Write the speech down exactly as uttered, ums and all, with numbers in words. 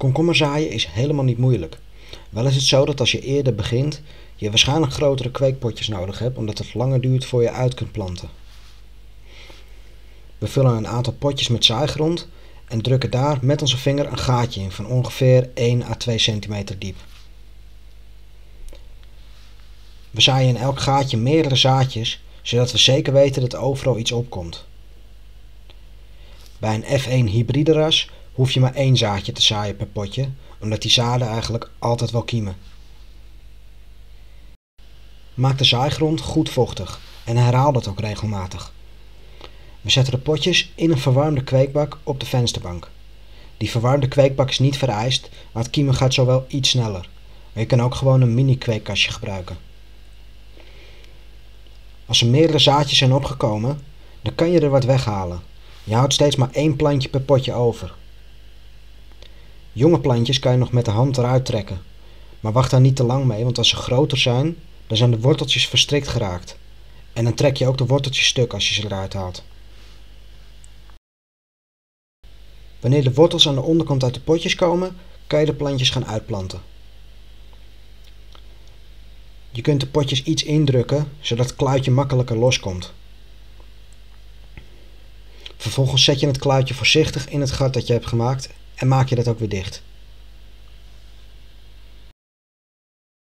Komkommerzaaien is helemaal niet moeilijk. Wel is het zo dat als je eerder begint, je waarschijnlijk grotere kweekpotjes nodig hebt omdat het langer duurt voor je uit kunt planten. We vullen een aantal potjes met zaaigrond en drukken daar met onze vinger een gaatje in van ongeveer één à twee centimeter diep. We zaaien in elk gaatje meerdere zaadjes, zodat we zeker weten dat overal iets opkomt. Bij een F één hybride ras hoef je maar één zaadje te zaaien per potje, omdat die zaden eigenlijk altijd wel kiemen. Maak de zaaigrond goed vochtig en herhaal dat ook regelmatig. We zetten de potjes in een verwarmde kweekbak op de vensterbank. Die verwarmde kweekbak is niet vereist, maar het kiemen gaat zo wel iets sneller. Maar je kan ook gewoon een mini kweekkastje gebruiken. Als er meerdere zaadjes zijn opgekomen, dan kan je er wat weghalen. Je houdt steeds maar één plantje per potje over. Jonge plantjes kan je nog met de hand eruit trekken. Maar wacht daar niet te lang mee, want als ze groter zijn, dan zijn de worteltjes verstrikt geraakt. En dan trek je ook de worteltjes stuk als je ze eruit haalt. Wanneer de wortels aan de onderkant uit de potjes komen, kan je de plantjes gaan uitplanten. Je kunt de potjes iets indrukken, zodat het kluitje makkelijker loskomt. Vervolgens zet je het kluitje voorzichtig in het gat dat je hebt gemaakt en maak je dat ook weer dicht.